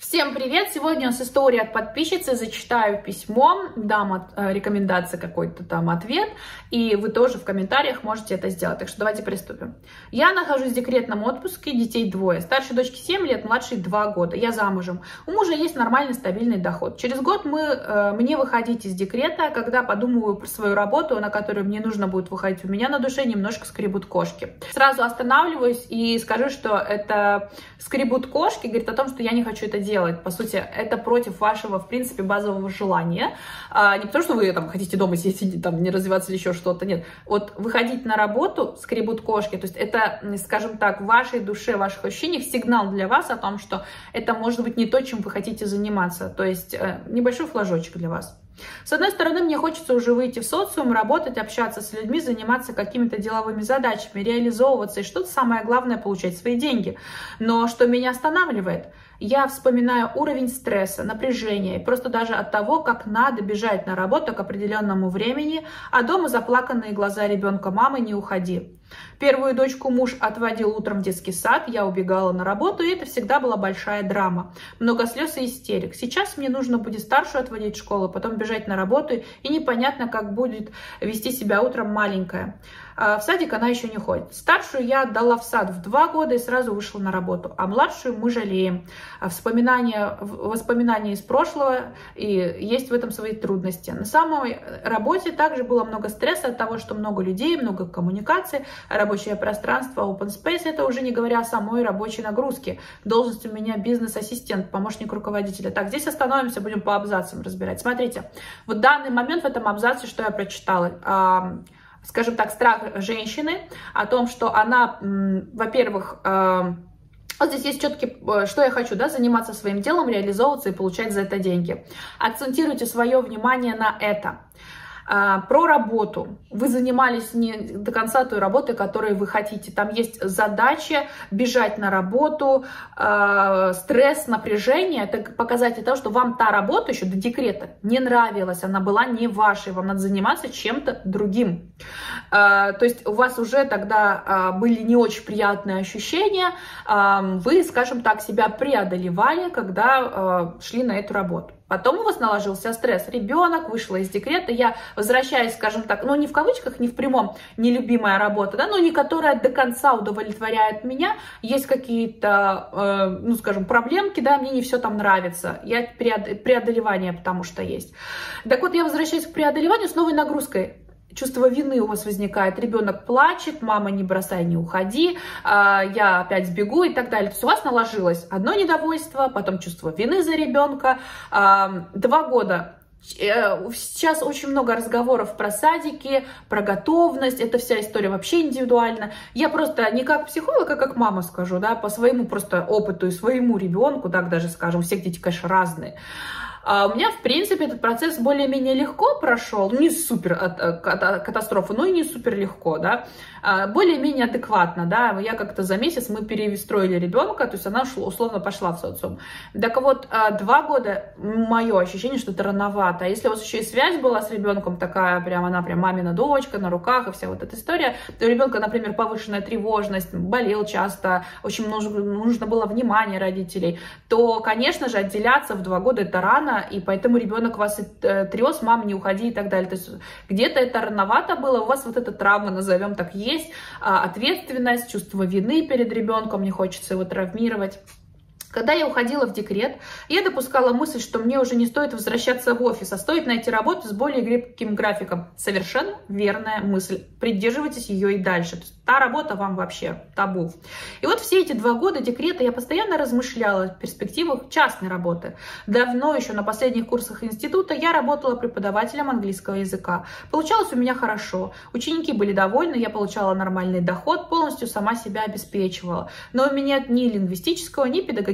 Всем привет! Сегодня у нас история от подписчицы. Зачитаю письмо, дам рекомендации какой-то там ответ, и вы тоже в комментариях можете это сделать. Так что давайте приступим. Я нахожусь в декретном отпуске, детей двое. Старшей дочке 7 лет, младшей 2 года. Я замужем. У мужа есть нормальный стабильный доход. Через год мне выходить из декрета, когда подумываю про свою работу, на которую мне нужно будет выходить. У меня на душе немножко скребут кошки. Сразу останавливаюсь и скажу, что это скребут кошки, говорит о том, что я не хочу это делать. По сути, это против вашего, в принципе, базового желания. Не потому, что вы там хотите дома сидеть, там, не развиваться или еще что-то, нет. Вот выходить на работу скребут кошки, то есть это, скажем так, в вашей душе, в ваших ощущениях сигнал для вас о том, что это может быть не то, чем вы хотите заниматься. То есть небольшой флажочек для вас. С одной стороны, мне хочется уже выйти в социум, работать, общаться с людьми, заниматься какими-то деловыми задачами, реализовываться и что-то самое главное получать свои деньги. Но что меня останавливает? Я вспоминаю уровень стресса, напряжения, и просто даже от того, как надо бежать на работу к определенному времени, а дома заплаканные глаза ребенка: «Мамы, не уходи». Первую дочку муж отводил утром в детский сад, я убегала на работу, и это всегда была большая драма. Много слез и истерик. Сейчас мне нужно будет старшую отводить в школу, потом бежать на работу, и непонятно, как будет вести себя утром маленькая. В садик она еще не ходит. Старшую я отдала в сад в 2 года и сразу вышла на работу, а младшую мы жалеем. Воспоминания из прошлого, и есть в этом свои трудности. На самой работе также было много стресса от того, что много людей, много коммуникаций, рабочее пространство, open space, это уже не говоря о самой рабочей нагрузке. Должность у меня бизнес-ассистент, помощник руководителя. Так, здесь остановимся, будем по абзацам разбирать. Смотрите, вот данный момент в этом абзаце, что я прочитала, скажем так, страх женщины о том, что она, во-первых, вот здесь есть четкий, что я хочу, да, заниматься своим делом, реализовываться и получать за это деньги. Акцентируйте свое внимание на это. Про работу. Вы занимались не до конца той работой, которой вы хотите. Там есть задача бежать на работу, стресс, напряжение. Это показатель того, что вам та работа еще до декрета не нравилась, она была не вашей. Вам надо заниматься чем-то другим. То есть у вас уже тогда были не очень приятные ощущения. Вы, скажем так, себя преодолевали, когда шли на эту работу. Потом у вас наложился стресс. Ребенок, вышла из декрета, я возвращаюсь, скажем так, ну не в кавычках, не в прямом, нелюбимая работа, да, но не которая до конца удовлетворяет меня. Есть какие-то, ну скажем, проблемки, да, мне не все там нравится. Я преодолевание, потому что есть. Так вот, я возвращаюсь к преодолеванию с новой нагрузкой. Чувство вины у вас возникает, ребенок плачет, мама, не бросай, не уходи, я опять сбегу и так далее. То есть у вас наложилось одно недовольство, потом чувство вины за ребенка, 2 года. Сейчас очень много разговоров про садики, про готовность, эта вся история вообще индивидуальна. Я просто не как психолог, а как мама скажу, да, по своему просто опыту и своему ребенку, так даже скажем, у всех дети, конечно, разные. У меня, в принципе, этот процесс более-менее легко прошел, не супер катастрофа, но и не супер легко, да, более-менее адекватно, да, я как-то за месяц мы перестроили ребенка, то есть она условно пошла в социум. Так вот, 2 года, мое ощущение, что это рановато, а если у вас еще и связь была с ребенком такая, прям она прям мамина дочка, на руках и вся вот эта история, то у ребенка, например, повышенная тревожность, болел часто, очень нужно было внимание родителей, то, конечно же, отделяться в 2 года это рано, и поэтому ребенок вас трёс, мам, не уходи и так далее. То есть где-то это рановато было, у вас вот эта травма, назовем так, есть, ответственность, чувство вины перед ребенком, не хочется его травмировать. Когда я уходила в декрет, я допускала мысль, что мне уже не стоит возвращаться в офис, а стоит найти работу с более гибким графиком. Совершенно верная мысль. Придерживайтесь ее и дальше. То есть та работа вам вообще табу. И вот все эти 2 года декрета я постоянно размышляла о перспективах частной работы. Давно еще на последних курсах института я работала преподавателем английского языка. Получалось у меня хорошо. Ученики были довольны, я получала нормальный доход, полностью сама себя обеспечивала. Но у меня ни лингвистического, ни педагогического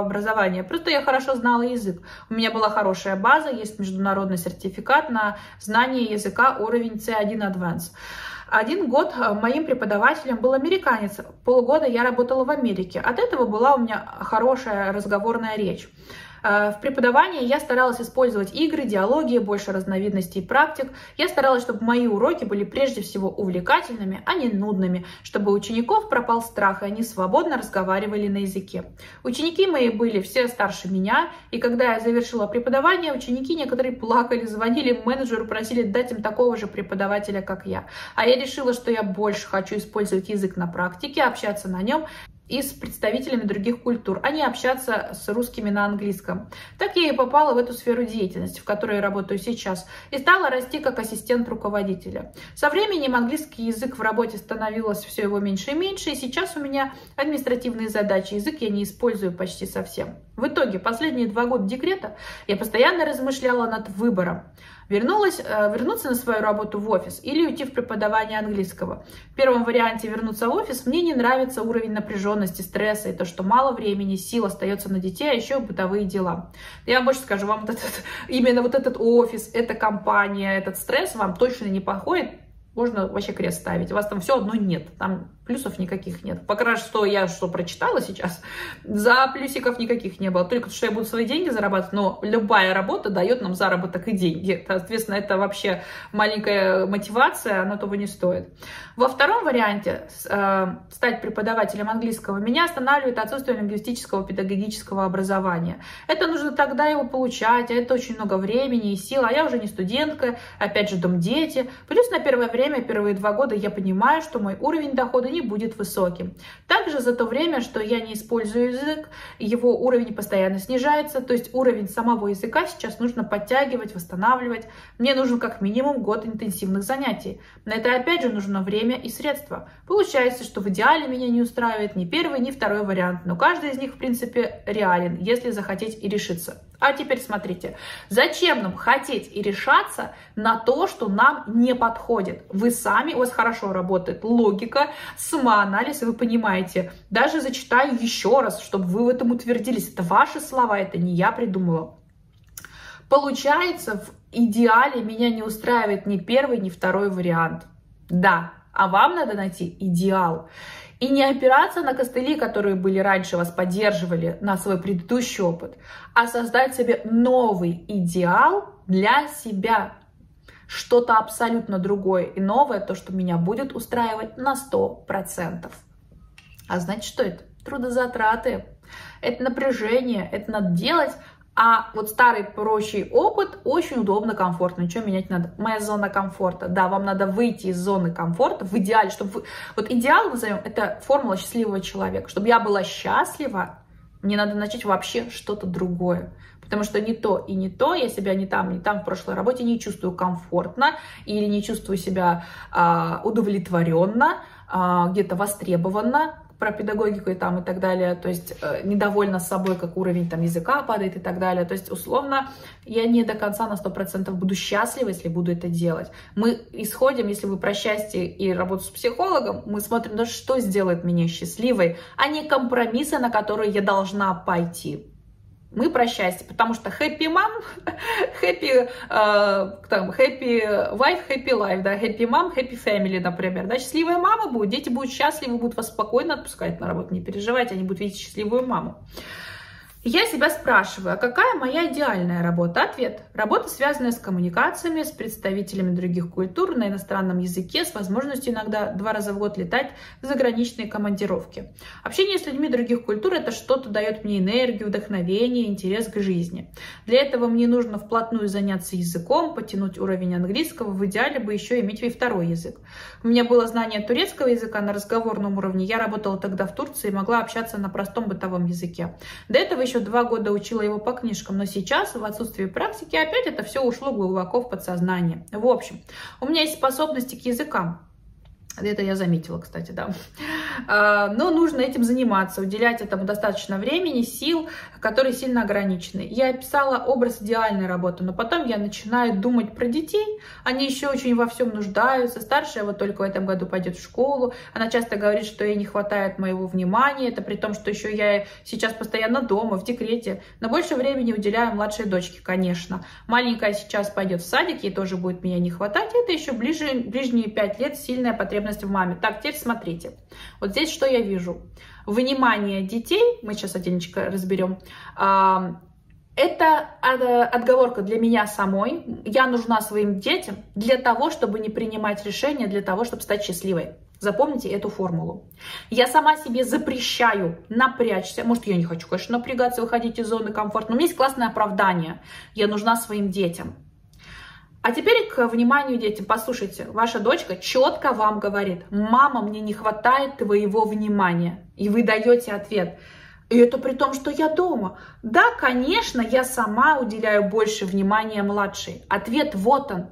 образования. Просто я хорошо знала язык. У меня была хорошая база, есть международный сертификат на знание языка уровень C1 Advanced. 1 год моим преподавателем был американец, полгода я работала в Америке. От этого была у меня хорошая разговорная речь. В преподавании я старалась использовать игры, диалоги, больше разновидностей и практик. Я старалась, чтобы мои уроки были прежде всего увлекательными, а не нудными, чтобы у учеников пропал страх, и они свободно разговаривали на языке. Ученики мои были все старше меня, и когда я завершила преподавание, ученики некоторые плакали, звонили менеджеру, просили дать им такого же преподавателя, как я. А я решила, что я больше хочу использовать язык на практике, общаться на нем и с представителями других культур, а не общаться с русскими на английском. Так я и попала в эту сферу деятельности, в которой я работаю сейчас, и стала расти как ассистент руководителя. Со временем английский язык в работе становилось все его меньше и меньше, и сейчас у меня административные задачи, язык я не использую почти совсем. В итоге, последние 2 года декрета я постоянно размышляла над выбором. Вернуться на свою работу в офис или уйти в преподавание английского. В первом варианте вернуться в офис мне не нравится уровень напряженности, стресса и то, что мало времени, сил остается на детей, а еще бытовые дела. Я больше скажу вам, именно вот этот офис, эта компания, этот стресс вам точно не подходит. Можно вообще крест ставить. У вас там все одно нет. Там плюсов никаких нет. Пока что я что прочитала сейчас, за плюсиков никаких не было. Только что я буду свои деньги зарабатывать, но любая работа дает нам заработок и деньги. Соответственно, это вообще маленькая мотивация, она того не стоит. Во втором варианте, стать преподавателем английского, меня останавливает отсутствие лингвистического педагогического образования. Это нужно тогда его получать, а это очень много времени и сил. А я уже не студентка, опять же дом, дети. Плюс на первое время, первые 2 года я понимаю, что мой уровень дохода не будет высоким. Также за то время, что я не использую язык, его уровень постоянно снижается, то есть уровень самого языка сейчас нужно подтягивать, восстанавливать. Мне нужен как минимум год интенсивных занятий. На это опять же нужно время и средства. Получается, что в идеале меня не устраивает ни первый, ни второй вариант, но каждый из них в принципе реален, если захотеть и решиться. А теперь смотрите, зачем нам хотеть и решаться на то, что нам не подходит? Вы сами, у вас хорошо работает логика, самоанализ, и вы понимаете. Даже зачитаю еще раз, чтобы вы в этом утвердились. Это ваши слова, это не я придумала. Получается, в идеале меня не устраивает ни первый, ни второй вариант. Да, а вам надо найти идеал. И не опираться на костыли, которые были раньше, вас поддерживали, на свой предыдущий опыт, а создать себе новый идеал для себя. Что-то абсолютно другое и новое, то, что меня будет устраивать на 100%. А значит, что это? Трудозатраты, это напряжение, это надо делать. А вот старый прочий опыт очень удобно, комфортно, ничего менять не надо. Моя зона комфорта, да, вам надо выйти из зоны комфорта в идеале, чтобы вы... Вот идеал, назовем, это формула счастливого человека. Чтобы я была счастлива, мне надо начать вообще что-то другое. Потому что не то и не то, я себя не там в прошлой работе не чувствую комфортно или не чувствую себя удовлетворенно, где-то востребованно. Про педагогику и там и так далее, то есть недовольна собой, как уровень там языка падает и так далее, то есть условно я не до конца на 100% буду счастлива, если буду это делать. Мы исходим, если вы про счастье и работу с психологом, мы смотрим, ну, что сделает меня счастливой, а не компромиссы, на которые я должна пойти. Мы про счастье, потому что happy mom, happy wife, happy life, да, happy mom, happy family, например, да, счастливая мама будет, дети будут счастливы, будут вас спокойно отпускать на работу, не переживайте, они будут видеть счастливую маму. Я себя спрашиваю, а какая моя идеальная работа? Ответ. Работа, связанная с коммуникациями, с представителями других культур, на иностранном языке, с возможностью иногда 2 раза в год летать в заграничные командировки. Общение с людьми других культур – это что-то дает мне энергию, вдохновение, интерес к жизни. Для этого мне нужно вплотную заняться языком, подтянуть уровень английского, в идеале бы еще иметь и второй язык. У меня было знание турецкого языка на разговорном уровне, я работала тогда в Турции и могла общаться на простом бытовом языке. До этого еще 2 года учила его по книжкам, но сейчас в отсутствии практики опять это все ушло глубоко в подсознание. В общем, у меня есть способности к языкам. Это я заметила, кстати, да. Но нужно этим заниматься, уделять этому достаточно времени, сил, которые сильно ограничены. Я описала образ идеальной работы, но потом я начинаю думать про детей. Они еще очень во всем нуждаются. Старшая вот только в этом году пойдет в школу. Она часто говорит, что ей не хватает моего внимания. Это при том, что еще я сейчас постоянно дома, в декрете. Но больше времени уделяю младшей дочке, конечно. Маленькая сейчас пойдет в садик, ей тоже будет меня не хватать. Это еще ближние 5 лет сильная потребность в маме. Так, теперь смотрите. Вот здесь что я вижу? Внимание детей, мы сейчас отдельненько разберем, Это отговорка для меня самой. Я нужна своим детям для того, чтобы не принимать решения, для того, чтобы стать счастливой. Запомните эту формулу. Я сама себе запрещаю напрячься. Может, я не хочу, конечно, напрягаться, выходить из зоны комфорта. Но у меня есть классное оправдание. Я нужна своим детям. А теперь к вниманию детям. Послушайте, ваша дочка четко вам говорит: мама, мне не хватает твоего внимания. И вы даете ответ. И это при том, что я дома. Да, конечно, я сама уделяю больше внимания младшей. Ответ вот он.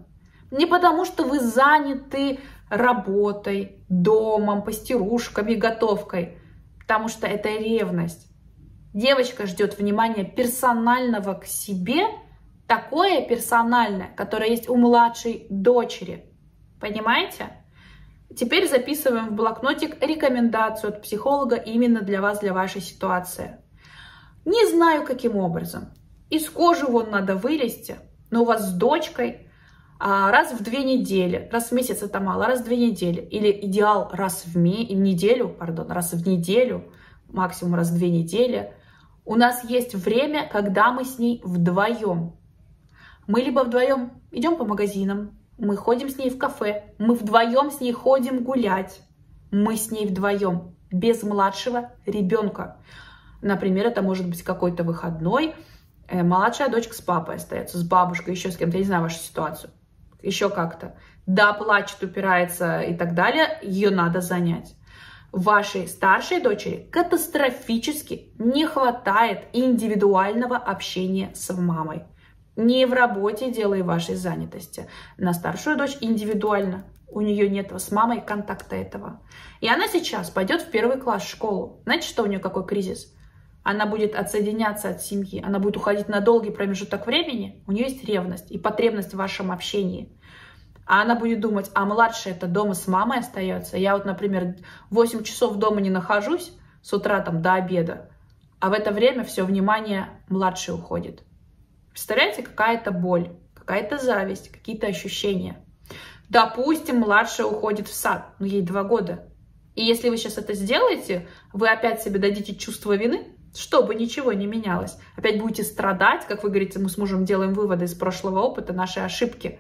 Не потому, что вы заняты работой, домом, постирушками, готовкой. Потому что это ревность. Девочка ждет внимания персонального к себе, такое персональное, которое есть у младшей дочери. Понимаете? Теперь записываем в блокнотик рекомендацию от психолога именно для вас, для вашей ситуации. Не знаю, каким образом. Из кожи вон надо вылезти, но у вас с дочкой раз в 2 недели, раз в месяц это мало, раз в 2 недели. Или идеал раз в неделю, максимум раз в 2 недели. У нас есть время, когда мы с ней вдвоем. Мы либо вдвоем идем по магазинам, мы ходим с ней в кафе, мы вдвоем с ней ходим гулять. Мы с ней вдвоем, без младшего ребенка. Например, это может быть какой-то выходной, младшая дочка с папой остается, с бабушкой, еще с кем-то, я не знаю вашу ситуацию, еще как-то. Да, плачет, упирается и так далее, ее надо занять. Вашей старшей дочери катастрофически не хватает индивидуального общения с мамой. Не в работе дело и вашей занятости. На старшую дочь индивидуально. У нее нет с мамой контакта этого. И она сейчас пойдет в 1 класс в школу. Знаете, что у нее какой кризис? Она будет отсоединяться от семьи. Она будет уходить на долгий промежуток времени. У нее есть ревность и потребность в вашем общении. А она будет думать, а младшая это дома с мамой остается. Я вот, например, 8 часов дома не нахожусь, с утра там до обеда. А в это время все внимание младшей уходит. Представляете, какая-то боль, какая-то зависть, какие-то ощущения. Допустим, младшая уходит в сад, но ей 2 года. И если вы сейчас это сделаете, вы опять себе дадите чувство вины, чтобы ничего не менялось. Опять будете страдать, как вы говорите, мы с мужем делаем выводы из прошлого опыта, наши ошибки.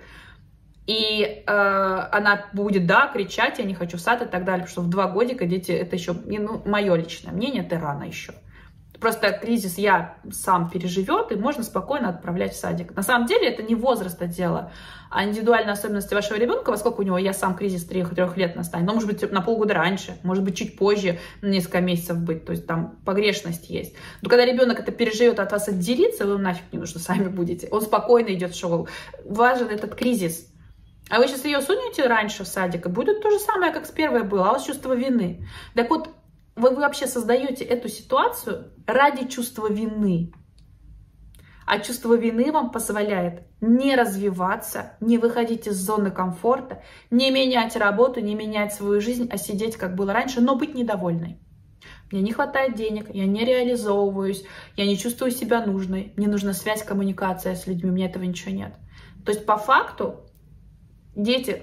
И она будет, да, кричать, я не хочу в сад и так далее, потому что в 2 годика дети, это еще, мое личное мнение, это рано еще. Просто кризис я сам переживет, и можно спокойно отправлять в садик. На самом деле это не возраста дело, а индивидуальные особенности вашего ребенка, во сколько у него я сам кризис 3 лет настанет. Но, может быть, на полгода раньше, может быть, чуть позже, несколько месяцев быть. То есть там погрешность есть. Но когда ребенок это переживет, от вас отделиться, вы нафиг не нужно, сами будете. Он спокойно идет в школу. Важен этот кризис. А вы сейчас ее сунете раньше в садик, и будет то же самое, как с первой было, а у вас чувство вины. Так вот, вы вообще создаете эту ситуацию ради чувства вины. А чувство вины вам позволяет не развиваться, не выходить из зоны комфорта, не менять работу, не менять свою жизнь, а сидеть, как было раньше, но быть недовольной. Мне не хватает денег, я не реализовываюсь, я не чувствую себя нужной, мне нужна связь, коммуникация с людьми, у меня этого ничего нет. То есть по факту дети,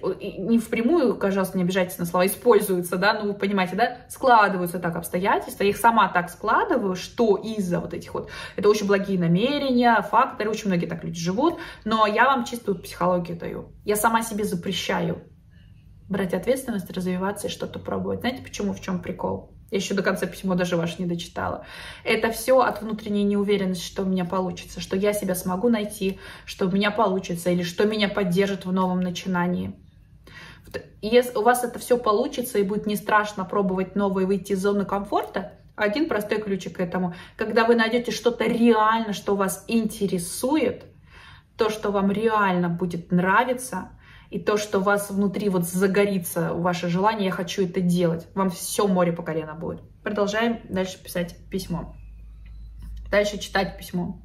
не впрямую, пожалуйста, не обижайтесь на слова, используются, да, ну вы понимаете, да, складываются так обстоятельства, я их сама так складываю, что из-за вот этих вот, это очень благие намерения, факторы, очень многие так люди живут, но я вам чистую психологию даю, я сама себе запрещаю брать ответственность, развиваться и что-то пробовать. Знаете почему, в чем прикол? Я еще до конца письмо даже ваше не дочитала. Это все от внутренней неуверенности, что у меня получится, что я себя смогу найти, что у меня получится, или что меня поддержит в новом начинании. Если у вас это все получится и будет не страшно пробовать новое, выйти из зоны комфорта, один простой ключик к этому. Когда вы найдете что-то реально, что вас интересует, то, что вам реально будет нравиться, и то, что у вас внутри вот загорится, ваше желание, я хочу это делать. Вам все море по колено будет. Продолжаем дальше писать письмо. Дальше читать письмо.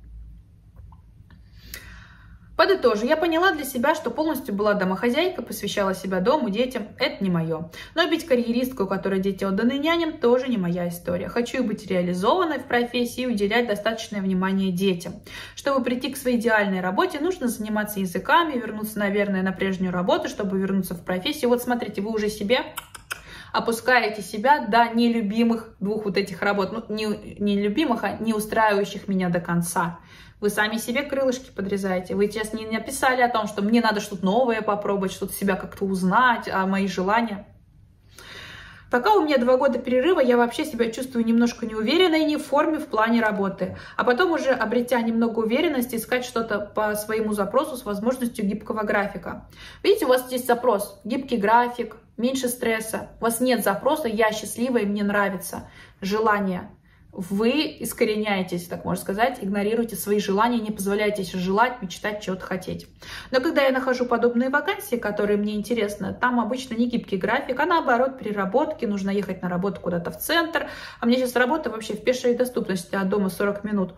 Подытожу. Я поняла для себя, что полностью была домохозяйка, посвящала себя дому, детям. Это не мое. Но бить карьеристку, у которой дети отданы няням, тоже не моя история. Хочу быть реализованной в профессии и уделять достаточное внимание детям. Чтобы прийти к своей идеальной работе, нужно заниматься языками, вернуться, наверное, на прежнюю работу, чтобы вернуться в профессию. Вот смотрите, вы уже себе опускаете себя до нелюбимых двух вот этих работ, ну, не любимых, а не устраивающих меня до конца. Вы сами себе крылышки подрезаете. Вы сейчас не написали о том, что мне надо что-то новое попробовать, что-то себя как-то узнать, а мои желания. Пока у меня 2 года перерыва, я вообще себя чувствую немножко неуверенной и не в форме в плане работы. А потом уже, обретя немного уверенности, искать что-то по своему запросу с возможностью гибкого графика. Видите, у вас здесь запрос, гибкий график, меньше стресса. У вас нет запроса «я счастлива и мне нравится», желание. Вы искореняетесь, так можно сказать, игнорируете свои желания, не позволяете желать, мечтать, чего-то хотеть. Но когда я нахожу подобные вакансии, которые мне интересны, там обычно не гибкий график, а наоборот переработки, нужно ехать на работу куда-то в центр. А мне сейчас работа вообще в пешей доступности от дома 40 минут,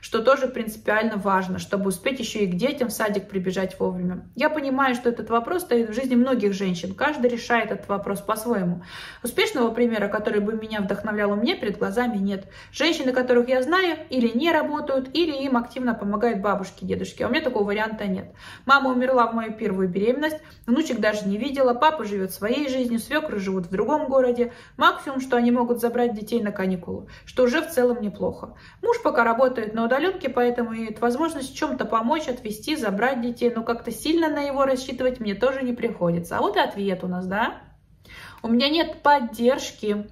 что тоже принципиально важно, чтобы успеть еще и к детям в садик прибежать вовремя. Я понимаю, что этот вопрос стоит в жизни многих женщин, каждый решает этот вопрос по-своему. Успешного примера, который бы меня вдохновлял, у меня перед глазами нет. Женщины, которых я знаю, или не работают, или им активно помогают бабушки, дедушки. А у меня такого варианта нет. Мама умерла в мою первую беременность, внучек даже не видела, папа живет своей жизнью, свекры живут в другом городе. Максимум, что они могут забрать детей на каникулы, что уже в целом неплохо. Муж пока работает на удаленке, поэтому имеет возможность чем-то помочь, отвезти, забрать детей, но как-то сильно на его рассчитывать мне тоже не приходится. А вот и ответ у нас, да? У меня нет поддержки.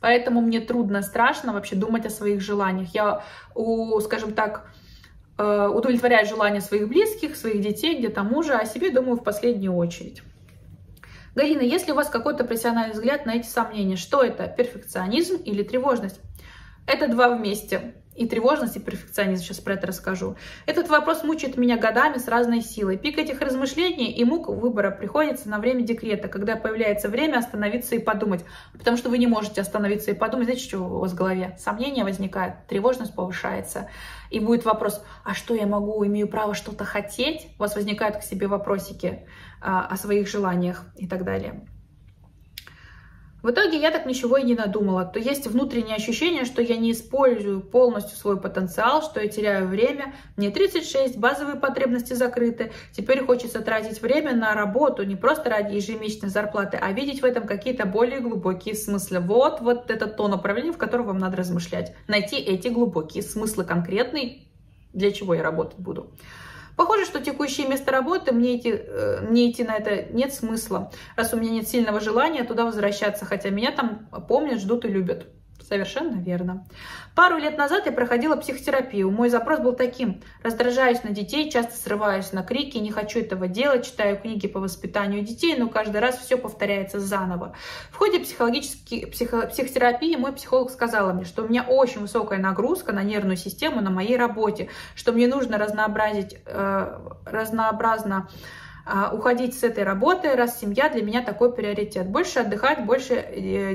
Поэтому мне трудно, страшно вообще думать о своих желаниях. Я, скажем так, удовлетворяю желания своих близких, своих детей, где-то мужа, о себе думаю в последнюю очередь. Галина, если у вас какой-то профессиональный взгляд на эти сомнения, что это, перфекционизм или тревожность? Это два вместе. И тревожность, и перфекционизм, сейчас про это расскажу. Этот вопрос мучает меня годами с разной силой. Пик этих размышлений и мук выбора приходится на время декрета, когда появляется время остановиться и подумать. Потому что вы не можете остановиться и подумать, знаете, что у вас в голове? Сомнения возникают, тревожность повышается. И будет вопрос, а что я могу, имею право что-то хотеть? У вас возникают к себе вопросики о своих желаниях и так далее. В итоге я так ничего и не надумала. То есть внутреннее ощущение, что я не использую полностью свой потенциал, что я теряю время. Мне 36, базовые потребности закрыты. Теперь хочется тратить время на работу, не просто ради ежемесячной зарплаты, а видеть в этом какие-то более глубокие смыслы. Вот это то направление, в котором вам надо размышлять. Найти эти глубокие смыслы конкретные, для чего я работать буду. Похоже, что текущее место работы, мне идти на это нет смысла, раз у меня нет сильного желания туда возвращаться, хотя меня там помнят, ждут и любят. Совершенно верно. Пару лет назад я проходила психотерапию. Мой запрос был таким. Раздражаюсь на детей, часто срываюсь на крики, не хочу этого делать, читаю книги по воспитанию детей, но каждый раз все повторяется заново. В ходе психотерапии мой психолог сказала мне, что у меня очень высокая нагрузка на нервную систему, на моей работе, что мне нужно разнообразно уходить с этой работы, раз семья для меня такой приоритет. Больше отдыхать, больше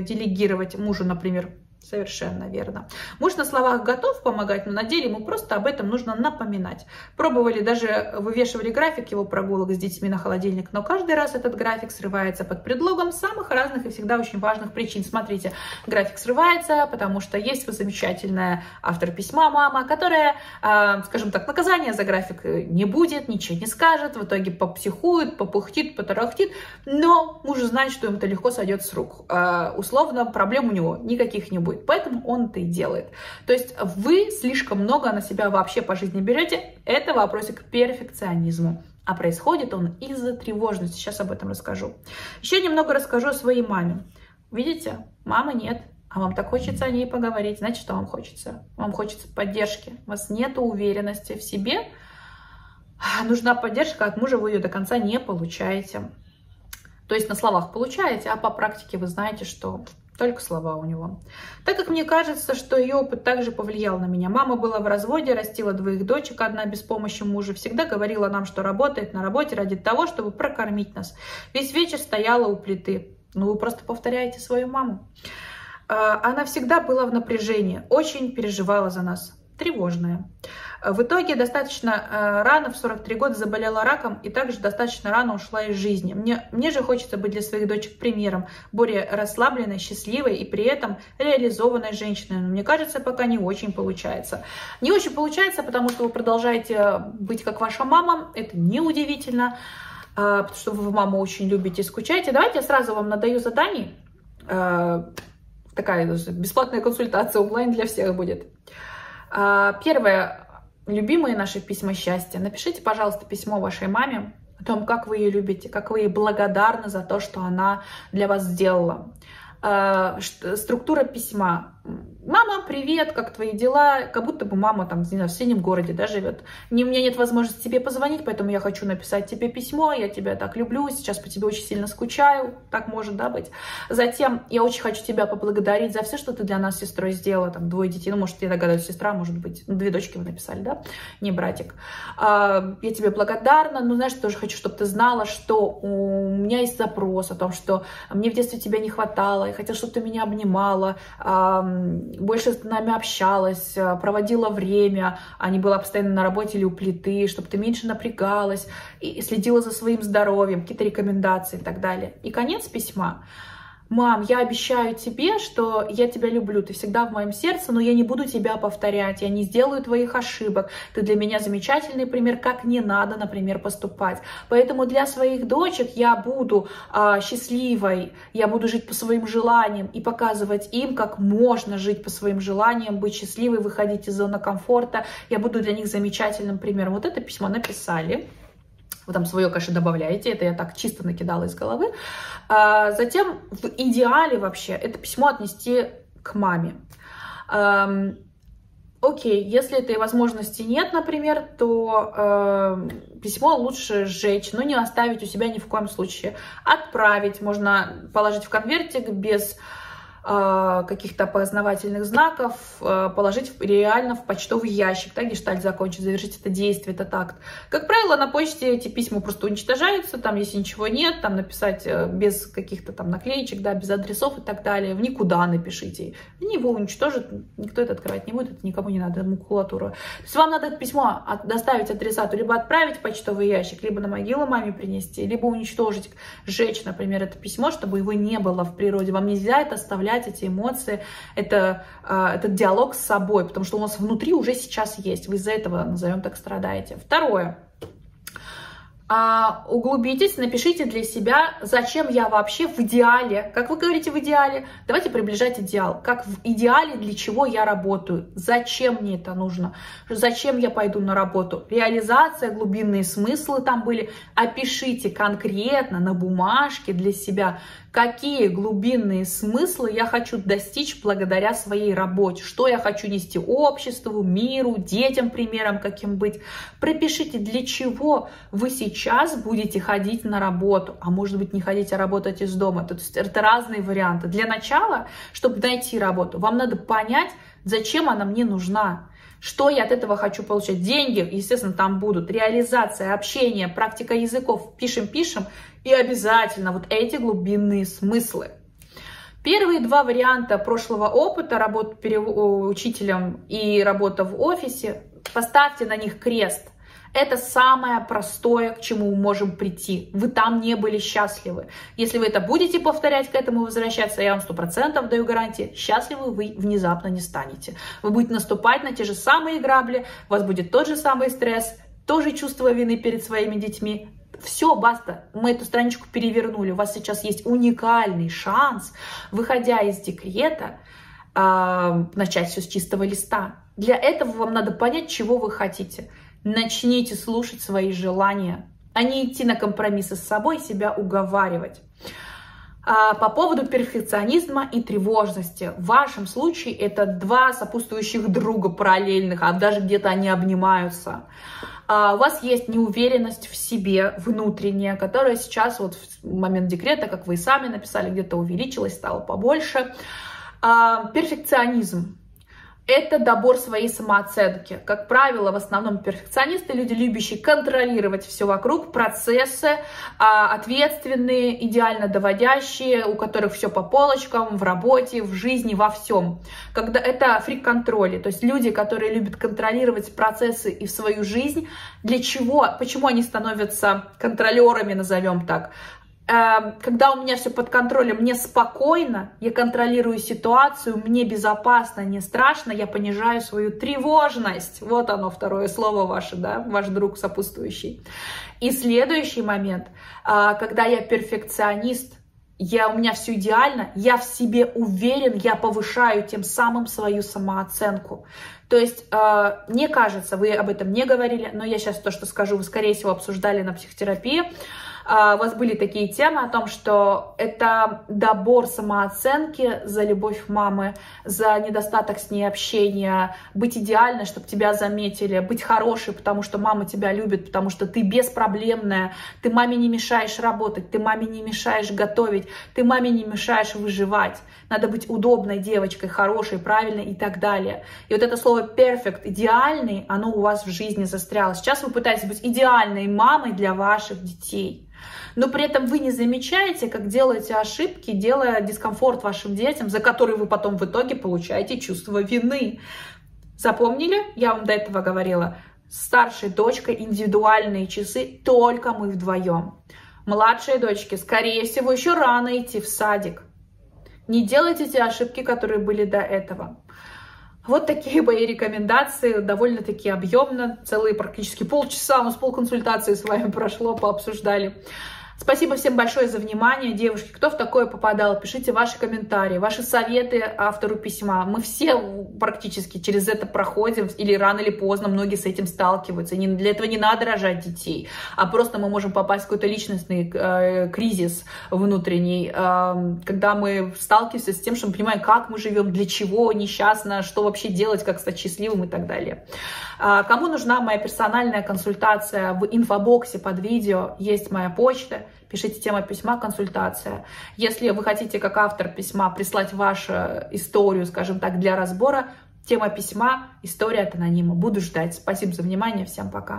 делегировать мужу, например. Совершенно верно. Муж на словах готов помогать, но на деле ему просто об этом нужно напоминать. Пробовали, даже вывешивали график его прогулок с детьми на холодильник, но каждый раз этот график срывается под предлогом самых разных и всегда очень важных причин. Смотрите, график срывается, потому что есть замечательная автор письма мама, которая, скажем так, наказания за график не будет, ничего не скажет, в итоге попсихует, попыхтит, потарахтит, но муж знает, что ему-то легко сойдет с рук. Условно, проблем у него никаких не будет. Поэтому он это и делает. То есть вы слишком много на себя вообще по жизни берете. Это вопросик к перфекционизму. А происходит он из-за тревожности. Сейчас об этом расскажу. Еще немного расскажу о своей маме. Видите, мамы нет. А вам так хочется о ней поговорить. Значит, что вам хочется? Вам хочется поддержки. У вас нет уверенности в себе. Нужна поддержка от мужа, вы ее до конца не получаете. То есть на словах получаете, а по практике вы знаете, что... Только слова у него. Так как мне кажется, что ее опыт также повлиял на меня. Мама была в разводе, растила 2 дочек, одна без помощи мужа. Всегда говорила нам, что работает на работе ради того, чтобы прокормить нас. Весь вечер стояла у плиты. Ну, вы просто повторяете свою маму. Она всегда была в напряжении, очень переживала за нас. Тревожная. В итоге достаточно рано, в 43 года, заболела раком и также достаточно рано ушла из жизни. Мне же хочется быть для своих дочек примером, более расслабленной, счастливой и при этом реализованной женщиной. Но мне кажется, пока не очень получается. Не очень получается, потому что вы продолжаете быть как ваша мама. Это неудивительно, потому что вы маму очень любите и скучаете. Давайте я сразу вам надаю задание. Такая бесплатная консультация онлайн для всех будет. Первое. Любимые наши письма счастья. Напишите, пожалуйста, письмо вашей маме о том, как вы ее любите, как вы ей благодарны за то, что она для вас сделала. Структура письма. Мама, привет, как твои дела? Как будто бы мама там, не знаю, в соседнем городе, да, живет. У меня нет возможности тебе позвонить, поэтому я хочу написать тебе письмо. Я тебя так люблю, сейчас по тебе очень сильно скучаю. Так может, да, быть. Затем я очень хочу тебя поблагодарить за все, что ты для нас с сестрой сделала. Там двое детей, ну, может, я догадаюсь, сестра, может быть. Ну, две дочки вы написали, да? Не братик. Я тебе благодарна, но, знаешь, тоже хочу, чтобы ты знала, что у меня есть запрос о том, что мне в детстве тебя не хватало, я хотела, чтобы ты меня обнимала, больше с нами общалась, проводила время, а не была постоянно на работе или у плиты, чтобы ты меньше напрягалась и следила за своим здоровьем, какие-то рекомендации и так далее. И конец письма. Мам, я обещаю тебе, что я тебя люблю, ты всегда в моем сердце, но я не буду тебя повторять, я не сделаю твоих ошибок, ты для меня замечательный пример, как не надо, например, поступать. Поэтому для своих дочек я буду счастливой, я буду жить по своим желаниям и показывать им, как можно жить по своим желаниям, быть счастливой, выходить из зоны комфорта, я буду для них замечательным примером. Вот это письмо написали. Вы там свое, конечно, добавляете, это я так чисто накидала из головы. Затем в идеале вообще это письмо отнести к маме. Окей, если этой возможности нет, например, то письмо лучше сжечь, но не оставить у себя ни в коем случае. Отправить можно, положить в конвертик без каких-то опознавательных знаков, положить реально в почтовый ящик, да, гештальт закончить, завершить это действие, этот акт. Как правило, на почте эти письма просто уничтожаются, там, если ничего нет, там написать без каких-то там наклеечек, да, без адресов и так далее, в никуда напишите. Они его уничтожат, никто это открывать не будет, это никому не надо, макулатура. То есть вам надо это письмо доставить адресату, либо отправить в почтовый ящик, либо на могилу маме принести, либо уничтожить, сжечь, например, это письмо, чтобы его не было в природе. Вам нельзя это оставлять, эти эмоции, этот диалог с собой, потому что у нас внутри уже сейчас есть. Вы из-за этого, назовем так, страдаете. Второе. Углубитесь, напишите для себя, зачем я вообще в идеале, как вы говорите в идеале, давайте приближать идеал, как в идеале, для чего я работаю, зачем мне это нужно, зачем я пойду на работу, реализация, глубинные смыслы там были, опишите конкретно на бумажке для себя, какие глубинные смыслы я хочу достичь благодаря своей работе, что я хочу нести обществу, миру, детям, примером каким быть, пропишите, для чего вы сейчас будете ходить на работу, а может быть не ходить, а работать из дома. То есть это разные варианты. Для начала, чтобы найти работу, вам надо понять, зачем она мне нужна, что я от этого хочу получать. Деньги, естественно, там будут, реализация, общение, практика языков, пишем, и обязательно вот эти глубинные смыслы. Первые два варианта прошлого опыта, работа учителем и работа в офисе, поставьте на них крест. Это самое простое, к чему мы можем прийти. Вы там не были счастливы. Если вы это будете повторять, к этому возвращаться, я вам 100% даю гарантии, счастливы вы внезапно не станете. Вы будете наступать на те же самые грабли, у вас будет тот же самый стресс, тоже чувство вины перед своими детьми. Все, баста, мы эту страничку перевернули. У вас сейчас есть уникальный шанс, выходя из декрета, начать все с чистого листа. Для этого вам надо понять, чего вы хотите. Начните слушать свои желания, а не идти на компромиссы с собой, себя уговаривать. По поводу перфекционизма и тревожности. В вашем случае это два сопутствующих друга параллельных, а даже где-то они обнимаются. У вас есть неуверенность в себе внутренняя, которая сейчас вот в момент декрета, как вы и сами написали, где-то увеличилась, стала побольше. Перфекционизм. Это добор своей самооценки. Как правило, в основном перфекционисты, люди, любящие контролировать все вокруг, процессы, ответственные, идеально доводящие, у которых все по полочкам, в работе, в жизни, во всем. Когда это фрик-контроль, то есть люди, которые любят контролировать процессы и в свою жизнь, для чего, почему они становятся контролерами, назовем так. Когда у меня все под контролем, мне спокойно, я контролирую ситуацию, мне безопасно, не страшно, я понижаю свою тревожность. Вот оно, второе слово ваше, да, ваш друг сопутствующий. И следующий момент, когда я перфекционист, у меня все идеально, я в себе уверен, я повышаю тем самым свою самооценку. То есть, мне кажется, вы об этом не говорили, но я сейчас то, что скажу, вы, скорее всего, обсуждали на психотерапии. У вас были такие темы о том, что это добор самооценки за любовь мамы, за недостаток с ней общения, быть идеальной, чтобы тебя заметили, быть хорошей, потому что мама тебя любит, потому что ты беспроблемная, ты маме не мешаешь работать, ты маме не мешаешь готовить, ты маме не мешаешь выживать, надо быть удобной девочкой, хорошей, правильной и так далее. И вот это слово «perfect», «идеальный», оно у вас в жизни застряло. Сейчас вы пытаетесь быть идеальной мамой для ваших детей. Но при этом вы не замечаете, как делаете ошибки, делая дискомфорт вашим детям, за который вы потом в итоге получаете чувство вины. Запомнили? Я вам до этого говорила. С старшей дочкой индивидуальные часы только мы вдвоем. Младшие дочки, скорее всего, еще рано идти в садик. Не делайте те ошибки, которые были до этого. Вот такие мои рекомендации, довольно-таки объемно, целые практически полчаса, но с полконсультации с вами прошло, пообсуждали. Спасибо всем большое за внимание, девушки, кто в такое попадал, пишите ваши комментарии, ваши советы автору письма. Мы все практически через это проходим, или рано или поздно многие с этим сталкиваются. Для этого не надо рожать детей, а просто мы можем попасть в какой-то личностный кризис внутренний, когда мы сталкиваемся с тем, что мы понимаем, как мы живем, для чего несчастно, что вообще делать, как стать счастливым и так далее. Кому нужна моя персональная консультация, в инфобоксе под видео есть моя почта. Пишите тема письма, консультация. Если вы хотите, как автор письма, прислать вашу историю, скажем так, для разбора, тема письма, история от анонима. Буду ждать. Спасибо за внимание. Всем пока.